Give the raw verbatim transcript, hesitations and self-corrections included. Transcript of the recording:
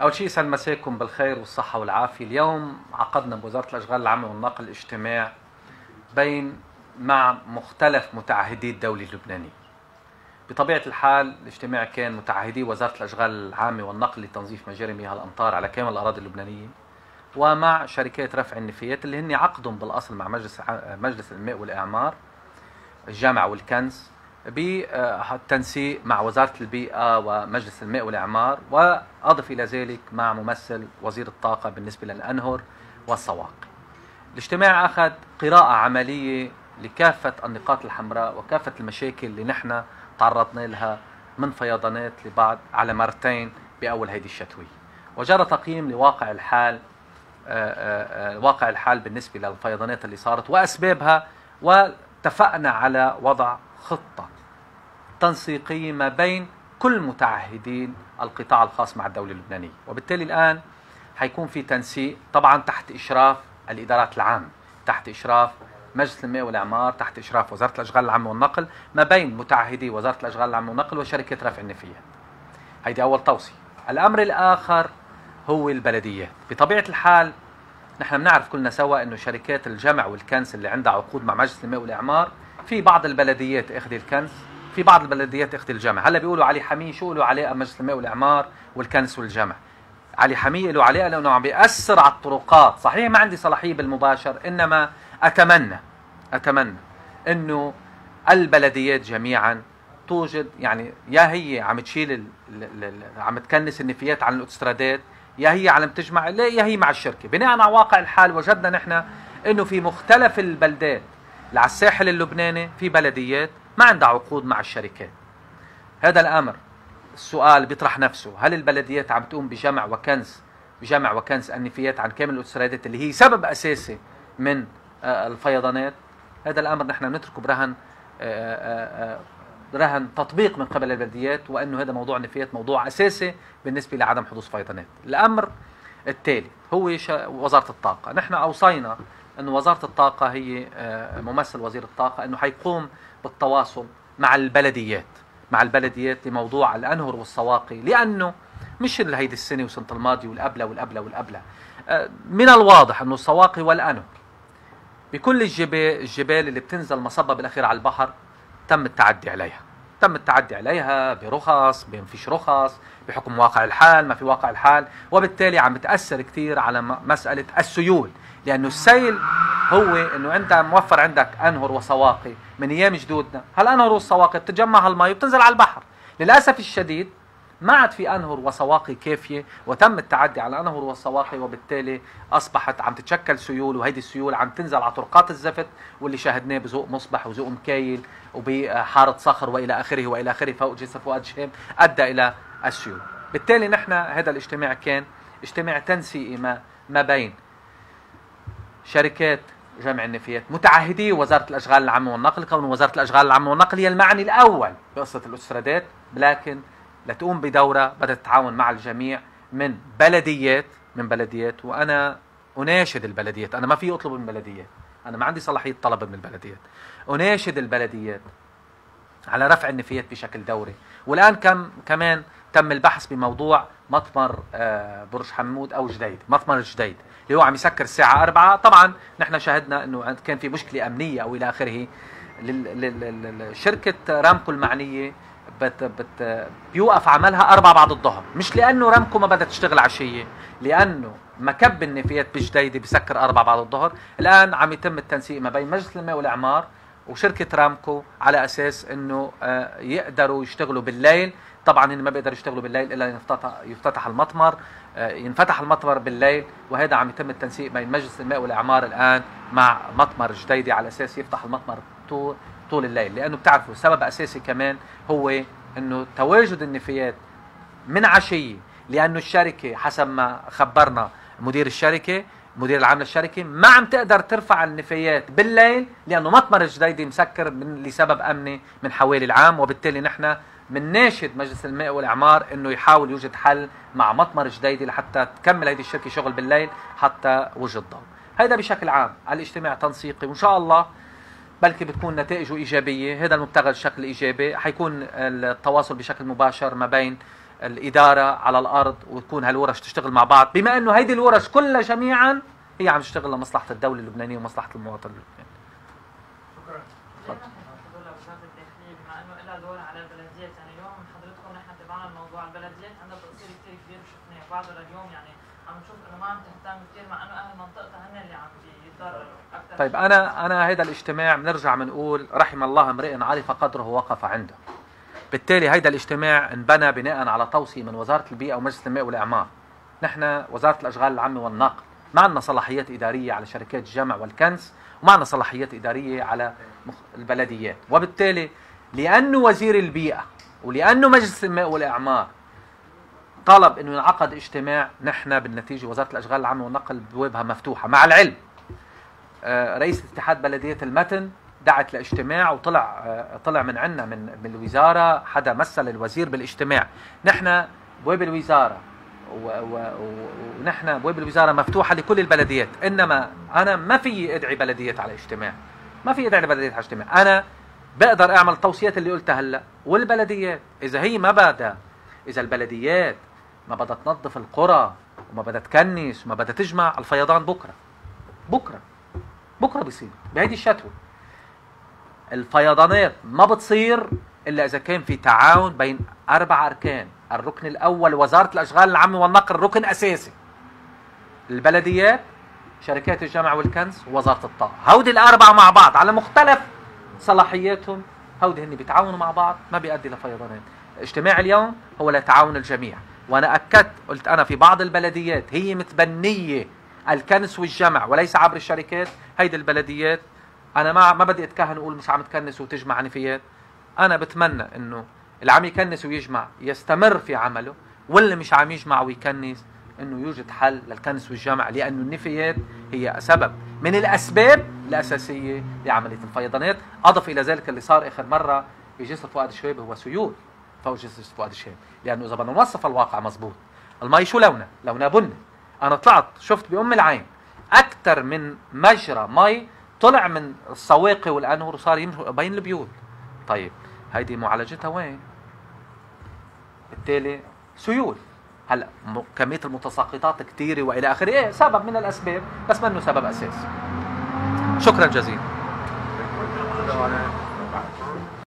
أول شيء يسعد مساكم بالخير والصحة والعافية. اليوم عقدنا بوزارة الأشغال العامة والنقل الاجتماع بين مع مختلف متعهدي الدولة اللبنانية. بطبيعة الحال الاجتماع كان متعهدي وزارة الأشغال العامة والنقل لتنظيف مجاري مياه الأمطار على كامل الأراضي اللبنانية، ومع شركات رفع النفايات اللي هن عقدهم بالأصل مع مجلس مجلس الماء والإعمار الجامعة والكنز بالتنسيق مع وزارة البيئة ومجلس الماء والإعمار، وأضف إلى ذلك مع ممثل وزير الطاقة بالنسبة للأنهر والسواق. الاجتماع أخذ قراءة عملية لكافة النقاط الحمراء وكافة المشاكل اللي نحن تعرضنا لها من فيضانات لبعض على مرتين بأول هذه الشتوية، وجرى تقييم لواقع الحال واقع الحال بالنسبة للفيضانات اللي صارت وأسبابها، واتفقنا على وضع خطة تنسيقية ما بين كل متعهدين القطاع الخاص مع الدولة اللبنانية. وبالتالي الآن حيكون في تنسيق طبعا تحت إشراف الإدارات العامة، تحت إشراف مجلس الماء والإعمار، تحت إشراف وزارة الأشغال العامة والنقل، ما بين متعهدي وزارة الأشغال العامة والنقل وشركة رفع النفايات. هيدي أول توصية. الأمر الآخر هو البلديات. بطبيعة الحال نحن بنعرف كلنا سوا أنه شركات الجمع والكنز اللي عندها عقود مع مجلس الماء والإعمار، في بعض البلديات أخذ الكنز، في بعض البلديات أخذ الجمع. هلا بيقولوا علي حمية شو له علاقة مجلس الماء والإعمار والكنز والجمع؟ علي حمية له علاقة لأنه عم بيأثر على الطرقات. صحيح ما عندي صلاحية بالمباشر، إنما أتمنى أتمنى إنه البلديات جميعا توجد، يعني يا هي عم تشيل ال ال ال عم تكنس النفايات عن الأوتسترادات، يا هي عم تجمع، لا يا هي مع الشركة. بناء على واقع الحال وجدنا نحن إنه في مختلف البلدات اللي على الساحل اللبناني في بلديات ما عندها عقود مع الشركات. هذا الأمر السؤال بيطرح نفسه، هل البلديات عم تقوم بجمع وكنز بجمع وكنز النفايات عن كامل الأوتسترادات اللي هي سبب أساسي من الفيضانات؟ هذا الأمر نحن بنتركه برهن رهن تطبيق من قبل البلديات، وأنه هذا موضوع النفايات موضوع أساسي بالنسبة لعدم حدوث فيضانات. الأمر التالي هو وزارة الطاقة. نحن أوصينا أن وزارة الطاقة، هي ممثل وزير الطاقة، أنه حيقوم بالتواصل مع البلديات مع البلديات لموضوع الأنهر والسواقي، لأنه مش هيدي السنة وسنة الماضي والقبلة والقبلة والقبلة. من الواضح أنه السواقي والأنهر بكل الجبال الجبال اللي بتنزل مصبة بالأخير على البحر تم التعدي عليها تم التعدي عليها برخص، ما فيش رخص، بحكم واقع الحال ما في واقع الحال، وبالتالي عم تأثر كثير على مسألة السيول، لأنه السيل هو أنه أنت موفر عندك أنهر وسواقي من أيام جدودنا. هالأنهر والسواقي بتتجمع هالمي وبتنزل على البحر. للأسف الشديد ما عاد في أنهر وسواقي كافية، وتم التعدي على الأنهر والسواقي، وبالتالي أصبحت عم تتشكل سيول، وهيدي السيول عم تنزل على طرقات الزفت واللي شاهدناه بزوق مصبح وزوق مكايل وبحارة صخر وإلى آخره وإلى آخره فوق جسر فؤاد شام، أدى إلى السيول. بالتالي نحن هذا الاجتماع كان اجتماع تنسيقي ما, ما بين شركات جمع النفايات، متعهدي وزارة الأشغال العامة والنقل، كون وزارة الأشغال العامة والنقل هي المعني الأول بقصة الأوتسترادات، لكن لتقوم بدورة بدأت تتعاون مع الجميع من بلديات من بلديات وأنا أناشد البلديات. أنا ما في أطلب من البلديات، أنا ما عندي صلاحية طلب من البلديات. أناشد البلديات على رفع النفايات بشكل دوري. والآن كم كمان تم البحث بموضوع مطمر برج حمود أو جديد، مطمر جديد اللي هو عم يسكر الساعة أربعة. طبعا نحن شاهدنا أنه كان في مشكلة أمنية أو إلى آخره. شركة رامكو المعنية بت بت بيوقف عملها أربعة بعد الظهر، مش لأنه رامكو ما بدها تشتغل عشية، لأنه مكب النفايات بجديدة بسكر أربعة بعد الظهر. الآن عم يتم التنسيق ما بين مجلس الماء والإعمار وشركة رامكو على أساس أنه يقدروا يشتغلوا بالليل. طبعا هن ما بيقدروا يشتغلوا بالليل إلا يفتتح يفتتح المطمر ينفتح المطمر بالليل، وهذا عم يتم التنسيق بين مجلس الماء والإعمار الآن مع مطمر جديدي على أساس يفتح المطمر طول طول الليل، لأنه بتعرفوا سبب أساسي كمان هو أنه تواجد النفايات من عشية، لأنه الشركة حسب ما خبرنا مدير الشركة مدير العام للشركة ما عم تقدر ترفع النفايات بالليل، لأنه مطمر الجديدي مسكر من لسبب أمني من حوالي العام. وبالتالي نحن بنناشد مجلس الماء والإعمار أنه يحاول يوجد حل مع مطمر جديدي لحتى تكمل هذه الشركة شغل بالليل حتى وجد ضوء. هذا بشكل عام على الاجتماع تنسيقي، وإن شاء الله بلكي بتكون نتائجه إيجابية. هذا المبتغى الشكل الإيجابي حيكون التواصل بشكل مباشر ما بين الإدارة على الأرض، وتكون هالورش تشتغل مع بعض، بما أنه هيدي الورش كلها جميعا هي عم تشتغل لمصلحة الدولة اللبنانية ومصلحة المواطن اللبناني. شكرا. ليه ما بتعرضوا لها وزارة الداخلية بما أنه إلها دور على البلديات؟ يعني اليوم من حضرتكم نحن تبعنا الموضوع، البلديات عندها تقصير كثير كبير وشفناه بعضها لليوم، يعني عم نشوف إنه ما عم تهتم كثير مع إنه أهل منطقتها هن اللي عم بيتضرروا أكثر. طيب أنا أنا هيدا الاجتماع بنرجع بنقول رحم الله امرئا عرف قدره ووقف عنده. بالتالي هيدا الاجتماع انبنى بناء على توصية من وزارة البيئة ومجلس الماء والإعمار. نحن وزارة الأشغال العامة والنقل ما عندنا صلاحيات إدارية على شركات الجمع والكنز، وما عندنا صلاحيات إدارية على البلديات، وبالتالي لأنه وزير البيئة ولأنه مجلس الماء والإعمار طلب أنه ينعقد اجتماع، نحن بالنتيجة وزارة الأشغال العامة والنقل بوابها مفتوحة. مع العلم رئيس اتحاد بلديات المتن دعت لاجتماع، وطلع طلع من عنا من من الوزارة حدا مثل الوزير بالاجتماع. نحن بواب الوزارة ونحن بواب الوزارة مفتوحة لكل البلديات، إنما أنا ما في أدعي بلديات على اجتماع، ما في أدعي بلديات على اجتماع. أنا بقدر أعمل التوصيات اللي قلتها هلا، والبلديات إذا هي ما بدها، إذا البلديات ما بدها تنظف القرى وما بدها تكنس وما بدها تجمع الفيضان، بكرة بكرة بكرة بيصير بهيدي الشتوى. الفيضانات ما بتصير إلا إذا كان في تعاون بين أربع أركان. الركن الأول وزارة الأشغال العامة والنقل، ركن أساسي، البلديات، شركات الجمع والكنز، ووزارة الطاقة. هودي الأربعة مع بعض على مختلف صلاحياتهم، هودي هن بيتعاونوا مع بعض، ما بيؤدي لفيضانات. اجتماع اليوم هو لتعاون الجميع، وأنا أكدت قلت أنا في بعض البلديات هي متبنية الكنس والجمع وليس عبر الشركات. هيدي البلديات أنا ما ما بدي أتكهن وأقول مش عم تكنس وتجمع عنفيات. أنا بتمنى إنه اللي عم يكنس ويجمع يستمر في عمله، واللي مش عم يجمع ويكنس انه يوجد حل للكنس والجمع، لانه النفايات هي سبب من الاسباب الاساسيه لعمليه الفيضانات. اضف الى ذلك اللي صار اخر مره بجسر فؤاد الشباب هو سيول فوق جسر فؤاد الشباب، لانه اذا بدنا نوصف الواقع مزبوط، المي شو لونه؟ لونه بني. انا طلعت شفت بام العين اكثر من مجرى مي طلع من السواقي والانهر وصار يمشي بين البيوت. طيب هيدي معالجتها وين؟ بالتالي سيول. هلا كميه المتساقطات كثيره والى اخره، ايه سبب من الاسباب بس منه سبب اساسي. شكرا جزيلا.